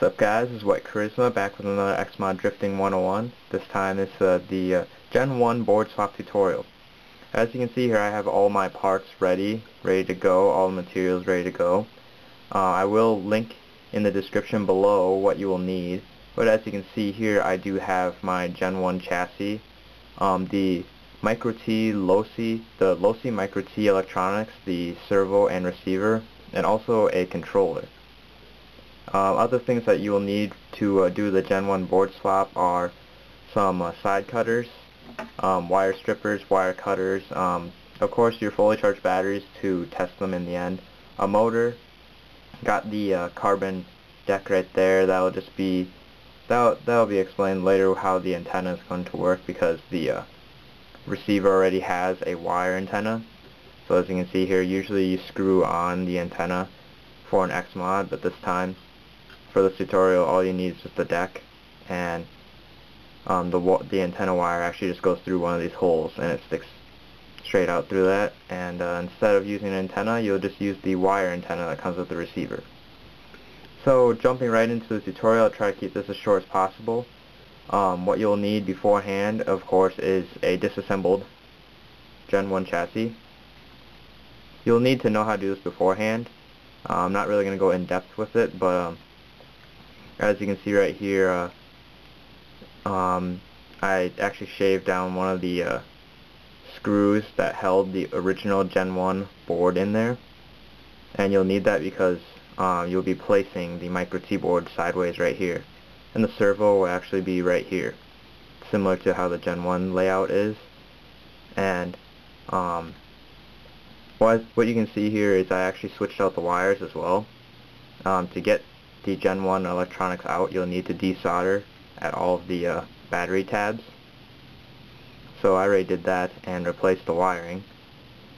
What's up guys, this is White Charisma back with another Xmod Drifting 101. This time it's the Gen 1 board swap tutorial. As you can see here, I have all my parts ready to go, all the materials ready to go. I will link in the description below what you will need, but as you can see here, I do have my Gen 1 chassis, the Micro T Losi, the Losi Micro T electronics, the servo and receiver, and also a controller. Other things that you will need to do the Gen 1 board swap are some side cutters, wire strippers, wire cutters, of course your fully charged batteries to test them in the end, a motor, got the carbon deck right there. That'll be explained later how the antenna is going to work, because the receiver already has a wire antenna. So as you can see here, usually you screw on the antenna for an Xmod, but this time for this tutorial all you need is just the deck, and the antenna wire actually just goes through one of these holes and it sticks straight out through that, and instead of using an antenna you'll just use the wire antenna that comes with the receiver. So jumping right into the tutorial, I'll try to keep this as short as possible. What you'll need beforehand, of course, is a disassembled Gen 1 chassis. You'll need to know how to do this beforehand. I'm not really going to go in depth with it, but as you can see right here, I actually shaved down one of the screws that held the original Gen 1 board in there, and you'll need that because you'll be placing the Micro T board sideways right here, and the servo will actually be right here, similar to how the Gen 1 layout is. And what you can see here is I actually switched out the wires as well. To get the Gen 1 electronics out, you'll need to desolder at all of the battery tabs. So I already did that and replaced the wiring.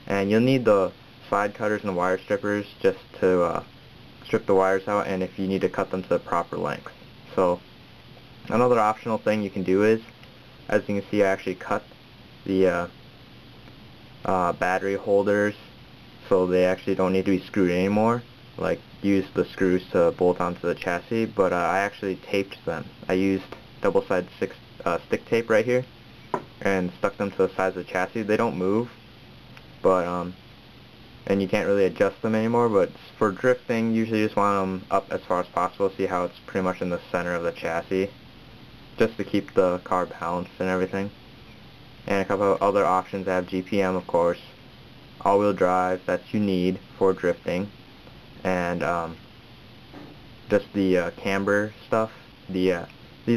And you'll need the slide cutters and the wire strippers just to strip the wires out, and if you need to cut them to the proper length. So another optional thing you can do is, as you can see, I actually cut the battery holders, so they actually don't need to be screwed anymore. Like, use the screws to bolt onto the chassis, but I actually taped them. I used double-sided stick tape right here and stuck them to the sides of the chassis. They don't move, but and you can't really adjust them anymore, but for drifting, usually you just want them up as far as possible. See how it's pretty much in the center of the chassis, just to keep the car balanced and everything. And a couple of other options, I have GPM, of course, all-wheel drive, that's you need for drifting, and just the camber stuff. These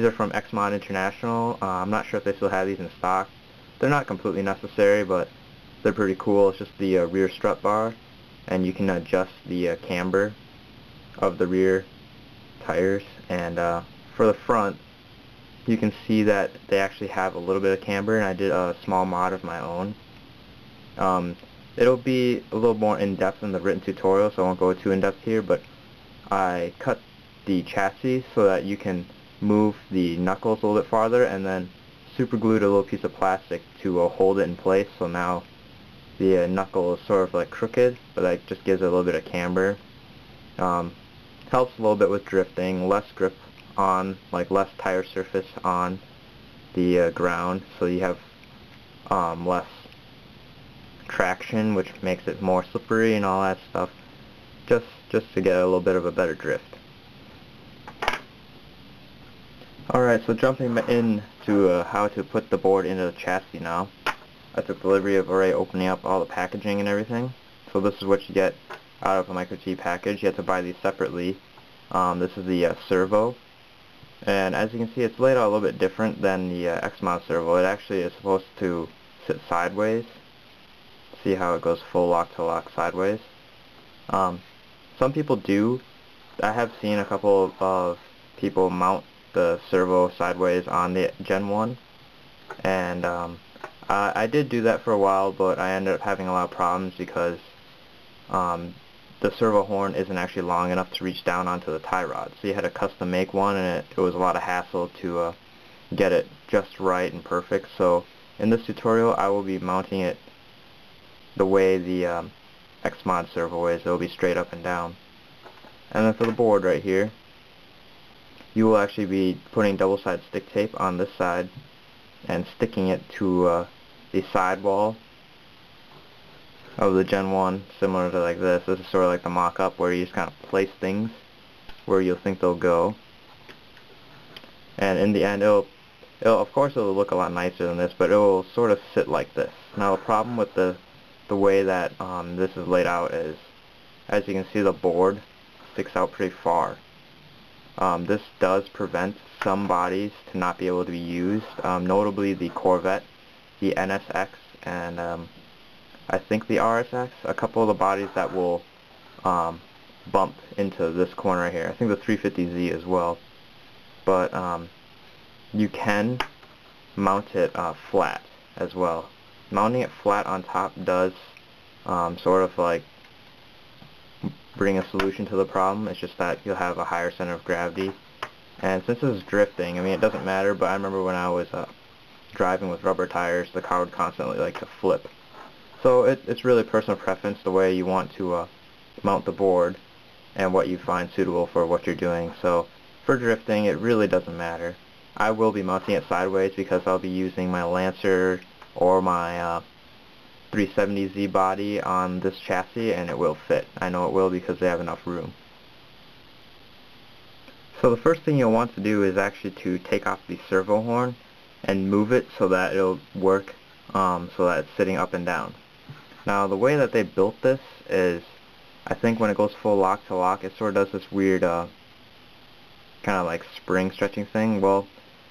are from XMod International. I'm not sure if they still have these in stock. They're not completely necessary, but they're pretty cool. It's just the rear strut bar, and you can adjust the camber of the rear tires. And for the front, you can see that they actually have a little bit of camber, and I did a small mod of my own. It'll be a little more in-depth in the written tutorial, so I won't go too in-depth here, but I cut the chassis so that you can move the knuckles a little bit farther, and then super glued a little piece of plastic to hold it in place, so now the knuckle is sort of like crooked, but that just gives it a little bit of camber. Helps a little bit with drifting, less grip on, like less tire surface on the ground, so you have less traction, which makes it more slippery and all that stuff, just to get a little bit of a better drift. Alright, so jumping in to how to put the board into the chassis now. I took the liberty of already opening up all the packaging and everything. So this is what you get out of a Micro T package. You have to buy these separately. This is the servo. And as you can see, it's laid out a little bit different than the Xmod servo. It actually is supposed to sit sideways. See how it goes full lock to lock sideways. Some people do. I have seen a couple of people mount the servo sideways on the Gen 1, and I did do that for a while, but I ended up having a lot of problems because the servo horn isn't actually long enough to reach down onto the tie rod, so you had to custom make one, and it was a lot of hassle to get it just right and perfect. So in this tutorial I will be mounting it the way the Xmod servo is. It will be straight up and down. And then for the board right here, you will actually be putting double-sided stick tape on this side and sticking it to the sidewall of the Gen 1, similar to like this. This is sort of like the mock-up where you just kind of place things where you'll think they'll go. And in the end, it'll of course it'll look a lot nicer than this, but it will sort of sit like this. Now the problem with the way that this is laid out is, as you can see, the board sticks out pretty far. This does prevent some bodies to not be able to be used, notably the Corvette, the NSX, and I think the RSX, a couple of the bodies that will bump into this corner right here. I think the 350Z as well. But you can mount it flat as well. Mounting it flat on top does sort of like bring a solution to the problem. It's just that you'll have a higher center of gravity. And since this is drifting, I mean, it doesn't matter, but I remember when I was driving with rubber tires, the car would constantly like to flip. So it's really personal preference, the way you want to mount the board and what you find suitable for what you're doing. So for drifting, it really doesn't matter. I will be mounting it sideways because I'll be using my Lancer or my 370Z body on this chassis, and it will fit. I know it will because they have enough room. So the first thing you'll want to do is actually to take off the servo horn and move it so that it'll work, so that it's sitting up and down. Now the way that they built this is, I think when it goes full lock to lock, it sort of does this weird kind of like spring stretching thing. Well,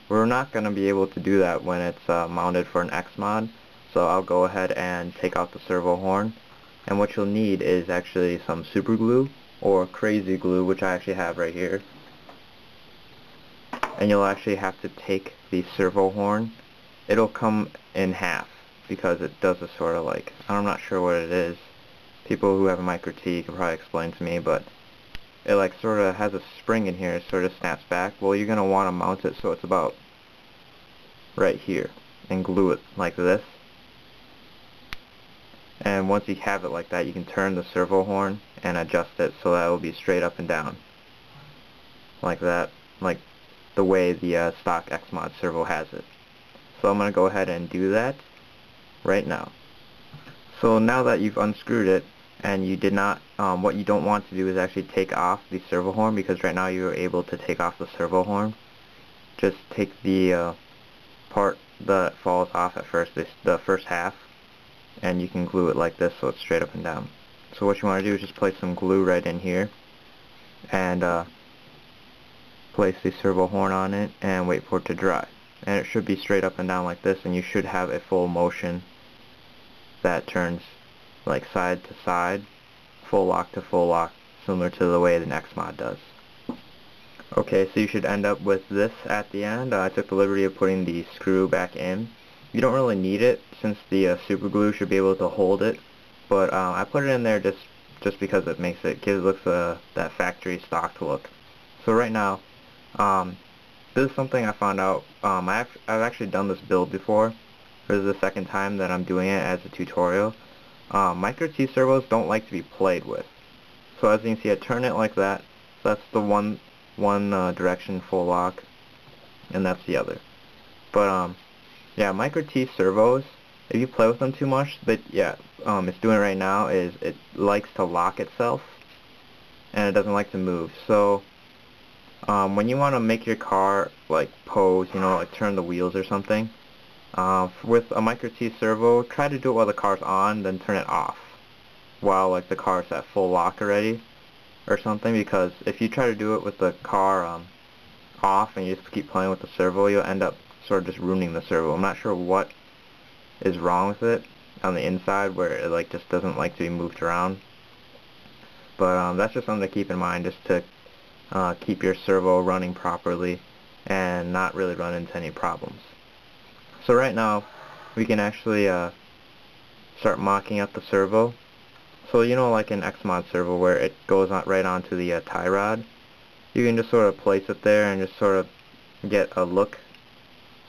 we're not going to be able to do that when it's mounted for an Xmod, so I'll go ahead and take out the servo horn, and what you'll need is actually some super glue or crazy glue, which I actually have right here. And you'll actually have to take the servo horn. It'll come in half because it does a sort of like, I'm not sure what it is. People who have a Micro T can probably explain to me, but it like sort of has a spring in here, it sort of snaps back. Well, you're going to want to mount it so it's about right here and glue it like this. And once you have it like that, you can turn the servo horn and adjust it so that it will be straight up and down like that, like the way the stock Xmod servo has it. So I'm going to go ahead and do that right now. So now that you've unscrewed it, and you did not, what you don't want to do is actually take off the servo horn, because right now you're able to take off the servo horn. Just take the part that falls off at first, the first half, and you can glue it like this so it's straight up and down. So what you want to do is just place some glue right in here, and place the servo horn on it, and wait for it to dry. And it should be straight up and down like this, and you should have a full motion that turns like side to side, full lock, similar to the way the Xmod does. Okay, so you should end up with this at the end. I took the liberty of putting the screw back in. You don't really need it since the super glue should be able to hold it, but I put it in there just because it makes it, gives looks that factory stock look. So right now, this is something I found out. I've actually done this build before. This is the second time that I'm doing it as a tutorial. Micro T servos don't like to be played with. So as you can see, I turn it like that. So that's the one direction full lock, and that's the other. But yeah, Micro T servos, if you play with them too much, that it's doing right now is it likes to lock itself, and it doesn't like to move. So when you want to make your car like pose, you know, like turn the wheels or something. With a Micro T servo, try to do it while the car's on, then turn it off while like the car's at full lock already or something, because if you try to do it with the car off and you just keep playing with the servo, you'll end up sort of just ruining the servo. I'm not sure what is wrong with it on the inside where it like just doesn't like to be moved around, but that's just something to keep in mind, just to keep your servo running properly and not really run into any problems. So right now, we can actually start mocking up the servo. So you know, like an Xmod servo where it goes on, right onto the tie rod, you can just sort of place it there and just sort of get a look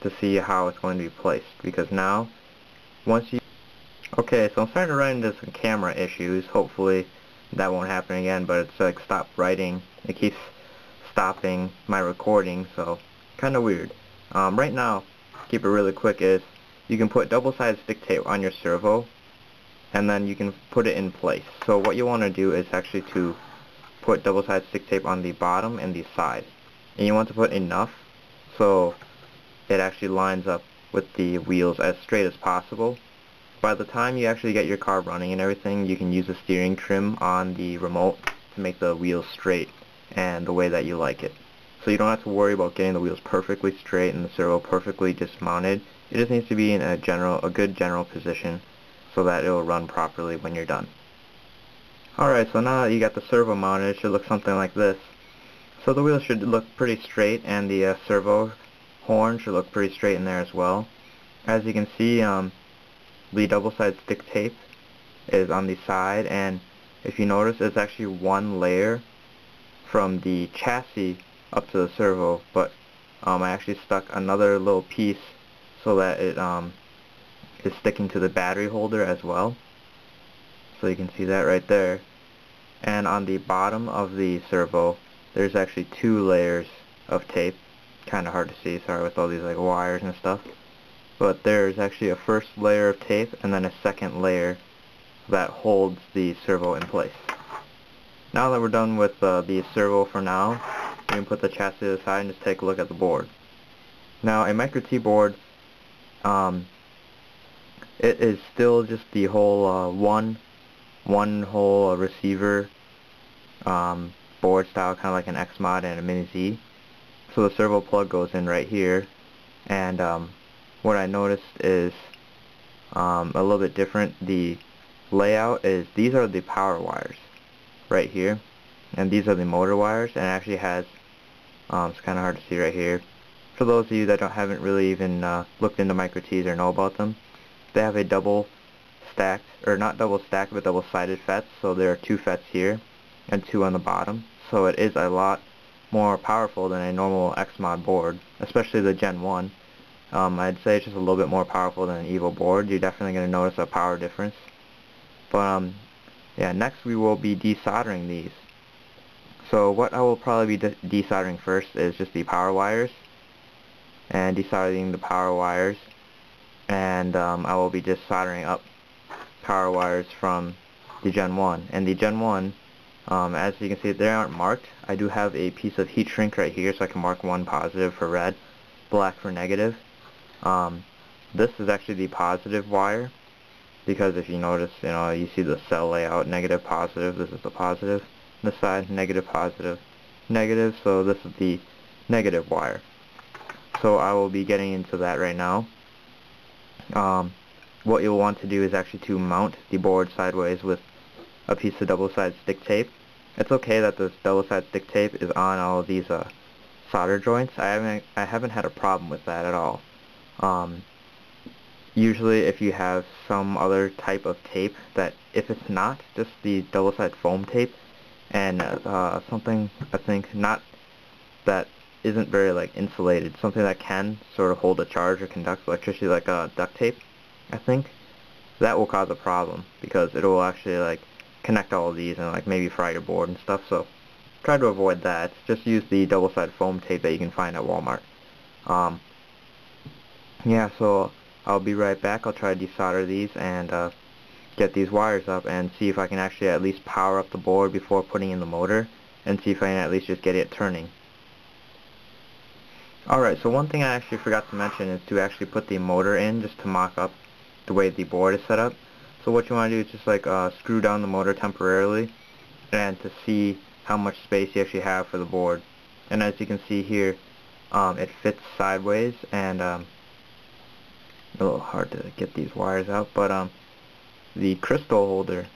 to see how it's going to be placed. Because now, once you... Okay, so I'm starting to run into some camera issues. Hopefully that won't happen again, but it's like stopped writing. It keeps stopping my recording, so kinda weird. Right now, keep it really quick, is you can put double-sided stick tape on your servo and then you can put it in place. So what you want to do is actually to put double-sided stick tape on the bottom and the side, and you want to put enough so it actually lines up with the wheels as straight as possible. By the time you actually get your car running and everything, you can use the steering trim on the remote to make the wheels straight and the way that you like it. So you don't have to worry about getting the wheels perfectly straight and the servo perfectly dismounted. It just needs to be in a good general position so that it will run properly when you're done. Alright, so now that you got the servo mounted, it should look something like this. So the wheels should look pretty straight, and the servo horn should look pretty straight in there as well. As you can see, the double-sided stick tape is on the side, and if you notice, it's actually one layer from the chassis up to the servo, but I actually stuck another little piece so that it is sticking to the battery holder as well. So you can see that right there. And on the bottom of the servo, there's actually two layers of tape. Kinda hard to see, sorry, with all these like wires and stuff. But there's actually a first layer of tape and then a second layer that holds the servo in place. Now that we're done with the servo for now, we can put the chassis to the side and just take a look at the board. Now, a Micro T board, it is still just the whole one whole receiver board style, kind of like an Xmod and a Mini Z. So the servo plug goes in right here, and what I noticed is a little bit different. The layout is, these are the power wires right here, and these are the motor wires, and it actually has, it's kind of hard to see right here. For those of you that haven't really even looked into Micro T's or know about them, they have a double stacked, or not double stacked, but double sided FETs. So there are two FETs here and two on the bottom. So it is a lot more powerful than a normal Xmod board, especially the Gen 1. I'd say it's just a little bit more powerful than an Evo board. You're definitely going to notice a power difference. But yeah, next we will be desoldering these. So what I will probably be desoldering first is just the power wires, and desoldering the power wires, and I will be just soldering up power wires from the Gen 1. And the Gen 1, as you can see, they aren't marked. I do have a piece of heat shrink right here, so I can mark one positive for red, black for negative. This is actually the positive wire, because if you notice, you know, you see the cell layout, negative, positive. This is the positive. This side, negative, positive, negative. So this is the negative wire. So I will be getting into that right now. What you'll want to do is actually to mount the board sideways with a piece of double-sided stick tape. It's okay that this double-sided stick tape is on all of these solder joints. I haven't had a problem with that at all. Usually if you have some other type of tape that, if it's not just the double-sided foam tape, and something, I think, not that isn't very like insulated, something that can sort of hold a charge or conduct electricity, like duct tape, I think that will cause a problem, because it will actually like connect all of these and like maybe fry your board and stuff. So try to avoid that. Just use the double-sided foam tape that you can find at Walmart. Yeah, so I'll be right back. I'll try to desolder these and get these wires up and see if I can actually at least power up the board before putting in the motor, and see if I can at least just get it turning. Alright, so one thing I actually forgot to mention is to actually put the motor in, just to mock up the way the board is set up. So what you want to do is just like screw down the motor temporarily, and to see how much space you actually have for the board. And as you can see here, it fits sideways, and a little hard to get these wires out, but the crystal holder,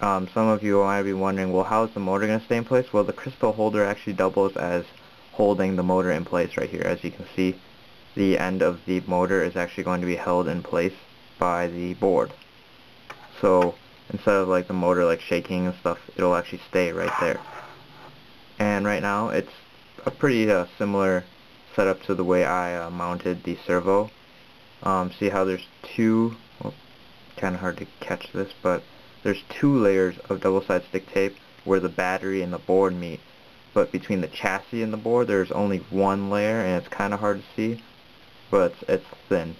some of you might be wondering, well, how is the motor going to stay in place? Well, the crystal holder actually doubles as holding the motor in place right here. As you can see, the end of the motor is actually going to be held in place by the board. So instead of like the motor like shaking and stuff, it'll actually stay right there. And right now it's a pretty similar setup to the way I mounted the servo. See how there's two, well, kind of hard to catch this, but there's two layers of double-sided stick tape where the battery and the board meet. but between the chassis and the board there's only one layer, and it's kind of hard to see, but it's thin,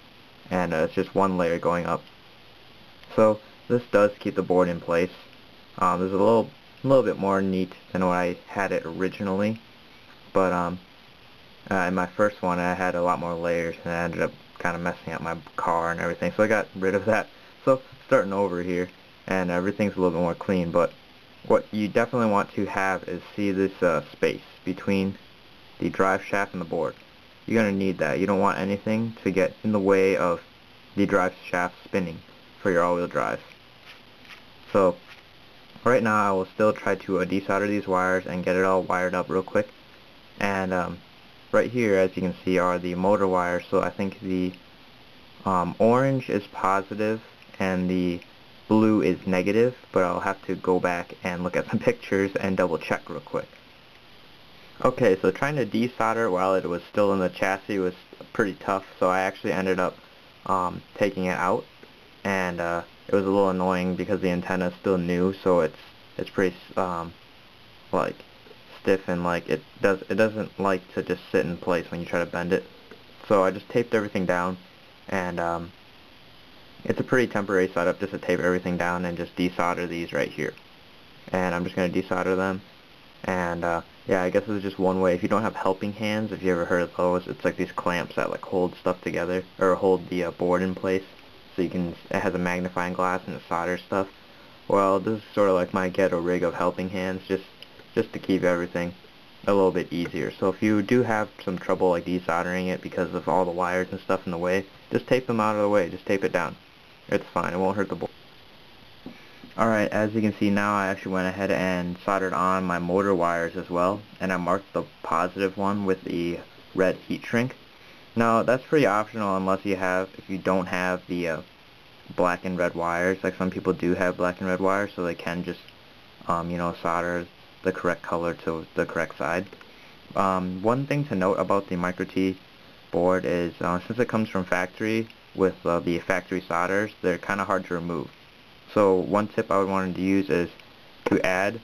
and it's just one layer going up. So this does keep the board in place. There's a little bit more neat than what I had it originally, but in my first one I had a lot more layers, and I ended up kind of messing up my car and everything, so I got rid of that. So starting over here, and everything's a little bit more clean. But what you definitely want to have is see this space between the drive shaft and the board. You're going to need that. You don't want anything to get in the way of the drive shaft spinning for your all-wheel drive. So right now I will still try to desolder these wires and get it all wired up real quick. And right here, as you can see, are the motor wires. So I think the orange is positive and the blue is negative, but I'll have to go back and look at some pictures and double check real quick. Okay, so trying to desolder while it was still in the chassis was pretty tough, so I actually ended up taking it out, and it was a little annoying because the antenna is still new, so it's pretty like stiff, and like it doesn't like to just sit in place when you try to bend it. So I just taped everything down, and it's a pretty temporary setup just to tape everything down and just desolder these right here. And I'm just going to desolder them. And yeah, I guess this is just one way. If you don't have helping hands, if you ever heard of those, it's like these clamps that like hold stuff together or hold the board in place. So you can, it has a magnifying glass and it solders stuff. Well, this is sort of like my ghetto rig of helping hands, just to keep everything a little bit easier. So if you do have some trouble like desoldering it because of all the wires and stuff in the way, just tape them out of the way. Just tape it down. It's fine, it won't hurt the board. Alright, as you can see now, I actually went ahead and soldered on my motor wires as well, and I marked the positive one with the red heat shrink. Now that's pretty optional unless you have, if you don't have the black and red wires, like some people do have black and red wires, so they can just you know, solder the correct color to the correct side. One thing to note about the Micro T board is since it comes from factory with the factory solders, they're kind of hard to remove. So one tip I would want to use is to add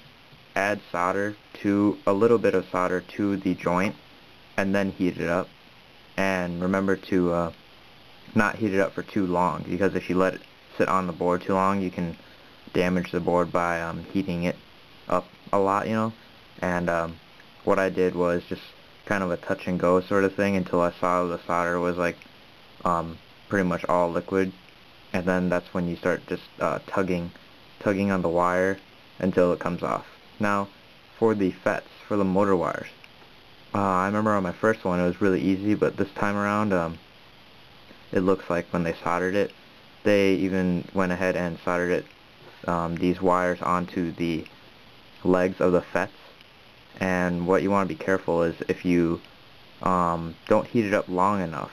solder to a little bit of solder to the joint and then heat it up. And remember to not heat it up for too long, because if you let it sit on the board too long, you can damage the board by heating it up a lot, you know. And what I did was just kind of a touch and go sort of thing until I saw the solder was like pretty much all liquid, and then that's when you start just tugging on the wire until it comes off. Now for the FETs, for the motor wires, I remember on my first one it was really easy, but this time around it looks like when they soldered it, they even went ahead and soldered it these wires onto the legs of the FETs. And what you want to be careful is if you don't heat it up long enough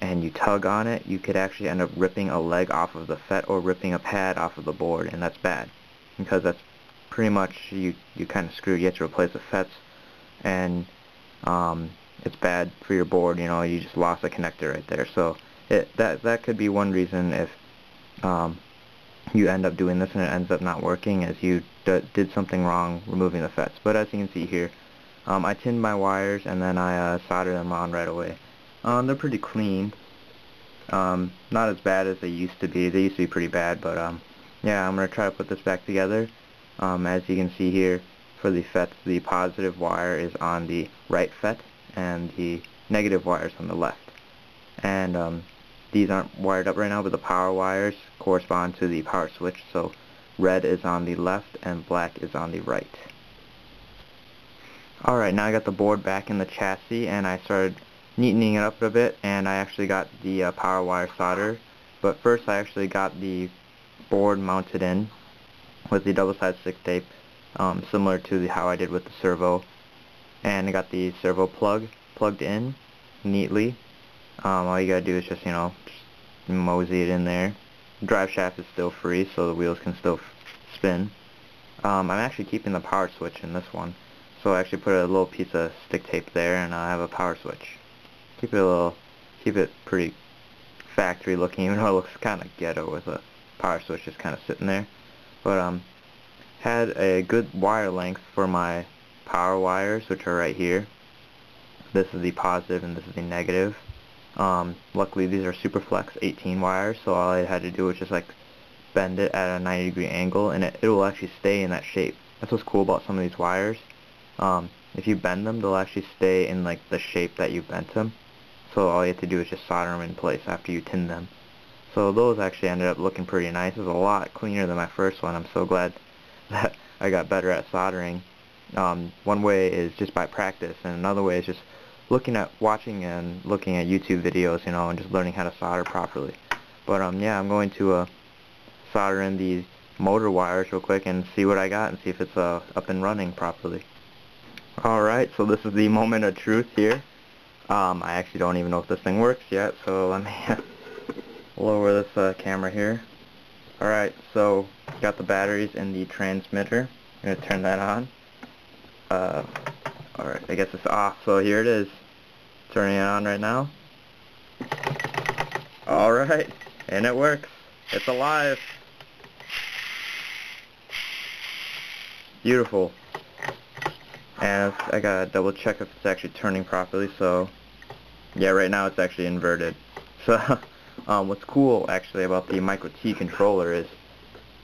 and you tug on it, you could actually end up ripping a leg off of the FET or ripping a pad off of the board, and that's bad, because that's pretty much you kind of screwed. You have to replace the FETs, and it's bad for your board. You know, you just lost a connector right there. So that could be one reason if you end up doing this and it ends up not working, as you did something wrong removing the FETs. But as you can see here, I tinned my wires and then I soldered them on right away. They're pretty clean, not as bad as they used to be. They used to be pretty bad, but yeah, I'm going to try to put this back together. As you can see here, for the FETs, the positive wire is on the right FET and the negative wire is on the left. And these aren't wired up right now, but the power wires correspond to the power switch, so red is on the left and black is on the right. Alright, now I got the board back in the chassis, and I started neatening it up a bit, and I actually got the power wire soldered. But first I actually got the board mounted in with the double-sided stick tape, similar to how I did with the servo, and I got the servo plug plugged in neatly. All you gotta do is just, you know, mosey it in there. The drive shaft is still free, so the wheels can still spin. I'm actually keeping the power switch in this one, so I actually put a little piece of stick tape there, and I have a power switch. Keep it pretty factory looking, even though it looks kind of ghetto with a power switch just kind of sitting there. But had a good wire length for my power wires, which are right here. This is the positive and this is the negative. Luckily these are super flex 18 wires, so all I had to do was just like bend it at a 90-degree angle and it will actually stay in that shape. That's what's cool about some of these wires. If you bend them, they'll actually stay in like the shape that you bent them. So all you have to do is just solder them in place after you tin them. So those actually ended up looking pretty nice. It was a lot cleaner than my first one. I'm so glad that I got better at soldering. One way is just by practice, and another way is just watching and looking at YouTube videos, you know, and just learning how to solder properly. But yeah, I'm going to solder in these motor wires real quick and see what I got and see if it's up and running properly. Alright, so this is the moment of truth here. I actually don't even know if this thing works yet, so let me lower this camera here. Alright, so got the batteries in the transmitter. I'm going to turn that on. Alright, I guess it's off, so here it is. Turning it on right now. Alright, and it works. It's alive. Beautiful. And I gotta double check if it's actually turning properly, so yeah, right now it's actually inverted. So what's cool actually about the Micro T controller is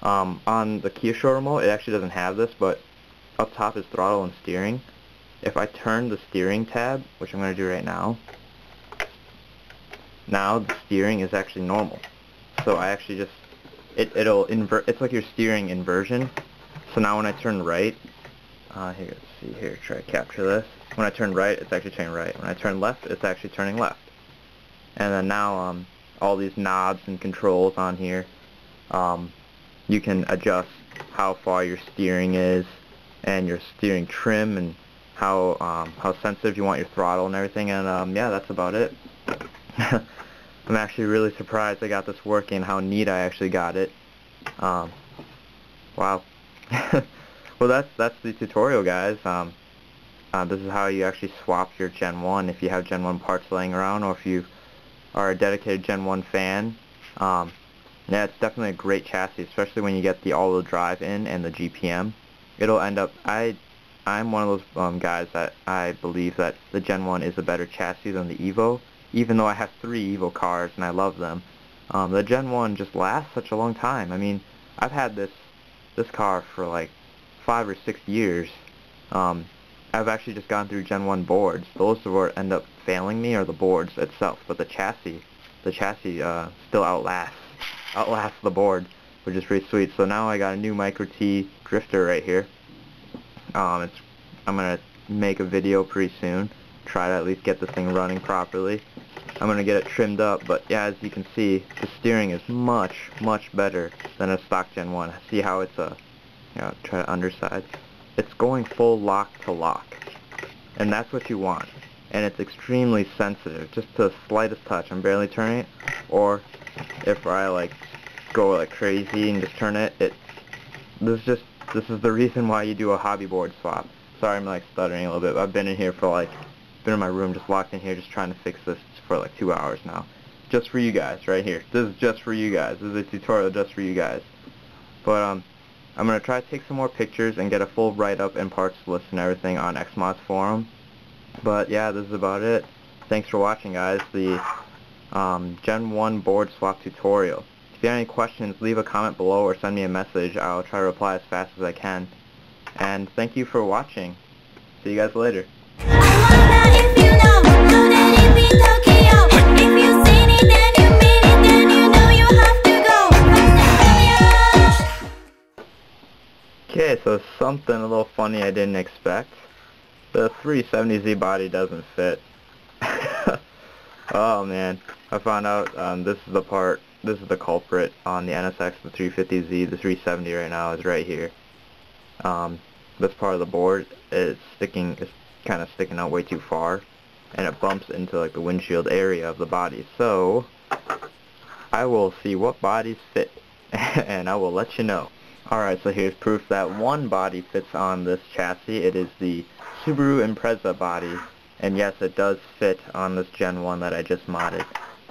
on the Kyosho remote it actually doesn't have this, but up top is throttle and steering. If I turn the steering tab, which I'm going to do right now, now the steering is actually normal. So I actually just, it'll invert, it's like your steering inversion. So now when I turn right, here, let's see here, try to capture this. When I turn right, it's actually turning right. When I turn left, it's actually turning left. And then now all these knobs and controls on here, you can adjust how far your steering is and your steering trim and how sensitive you want your throttle and everything. And yeah, that's about it. I'm actually really surprised I got this working, how neat I actually got it. Wow. Well, that's the tutorial, guys. This is how you actually swap your Gen 1 if you have Gen 1 parts laying around, or if you are a dedicated Gen 1 fan. Yeah, it's definitely a great chassis, especially when you get the all-wheel drive in and the GPM. It'll end up, I'm one of those guys that I believe that the Gen 1 is a better chassis than the Evo, even though I have 3 Evo cars and I love them. The Gen 1 just lasts such a long time. I mean, I've had this car for like 5 or 6 years. I've actually just gone through Gen 1 boards. Those that end up failing me are the boards itself, but the chassis still outlasts the board, which is pretty sweet. So now I got a new Micro T drifter right here. I'm gonna make a video pretty soon, try to at least get this thing running properly. I'm gonna get it trimmed up, but yeah, as you can see, the steering is much better than a stock Gen 1. See how it's a, you know, try to underside. It's going full lock to lock, and that's what you want. And it's extremely sensitive, just to the slightest touch. I'm barely turning it, or if I like go like crazy and just turn it, this is the reason why you do a hobby board swap. Sorry, I'm like stuttering a little bit. But I've been in here for like, been in my room, just locked in here, just trying to fix this for like 2 hours now, just for you guys right here. This is just for you guys. This is a tutorial just for you guys. But I'm going to try to take some more pictures and get a full write-up and parts list and everything on Xmod's forum. But yeah, this is about it. Thanks for watching, guys, the Gen 1 board swap tutorial. If you have any questions, leave a comment below or send me a message. I'll try to reply as fast as I can. And thank you for watching. See you guys later. Okay, so something a little funny I didn't expect. The 370Z body doesn't fit. Oh man, I found out this is the part, this is the culprit on the NSX, the 350Z, the 370 right now is right here. This part of the board is sticking, is kind of sticking out way too far, and it bumps into like the windshield area of the body. So I will see what bodies fit, and I will let you know. Alright, so here's proof that one body fits on this chassis. It is the Subaru Impreza body, and yes, it does fit on this Gen 1 that I just modded.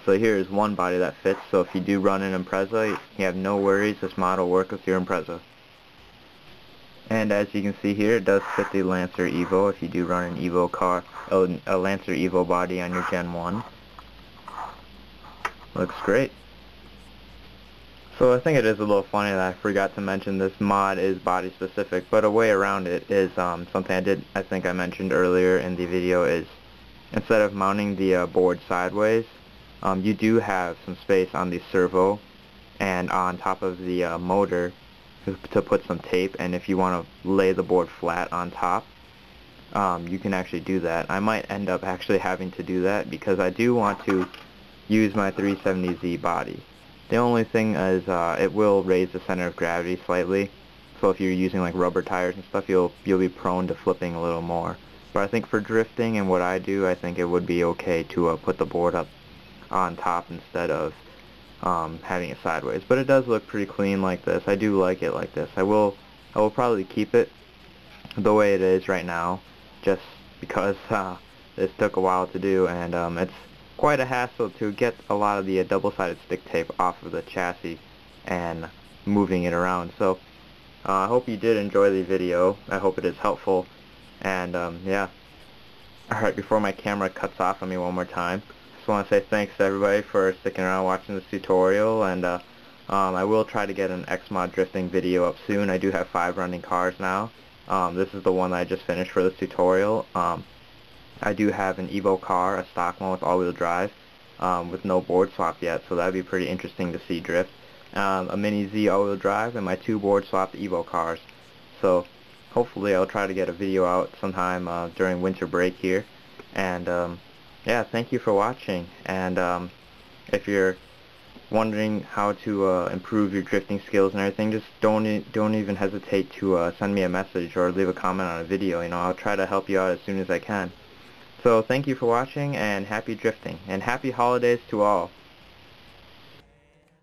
So here's one body that fits, so if you do run an Impreza, you have no worries, this mod will work with your Impreza. And as you can see here, it does fit the Lancer Evo if you do run an Evo car, a Lancer Evo body on your Gen 1. Looks great. So I think it is a little funny that I forgot to mention this mod is body specific, but a way around it is something I think I mentioned earlier in the video is instead of mounting the board sideways, you do have some space on the servo and on top of the motor to put some tape, and if you want to lay the board flat on top, you can actually do that. I might end up actually having to do that because I do want to use my 370Z body. The only thing is it will raise the center of gravity slightly, so if you're using like rubber tires and stuff, you'll be prone to flipping a little more. But I think for drifting and what I do, I think it would be okay to put the board up on top instead of having it sideways. But it does look pretty clean like this. I do like it like this. I will probably keep it the way it is right now, just because this took a while to do, and it's quite a hassle to get a lot of the double-sided stick tape off of the chassis and moving it around. So I hope you did enjoy the video. I hope it is helpful, and yeah. Alright, before my camera cuts off on me one more time, I just want to say thanks to everybody for sticking around watching this tutorial, and I will try to get an Xmod Drifting video up soon. I do have 5 running cars now. This is the one that I just finished for this tutorial. I do have an Evo car, a stock one with all-wheel drive, with no board swap yet, so that would be pretty interesting to see drift. A Mini Z all-wheel drive, and my 2 board swapped Evo cars. So hopefully I'll try to get a video out sometime during winter break here. And yeah, thank you for watching. And if you're wondering how to improve your drifting skills and everything, just don't even hesitate to send me a message or leave a comment on a video. You know, I'll try to help you out as soon as I can. So thank you for watching, and happy drifting, and happy holidays to all.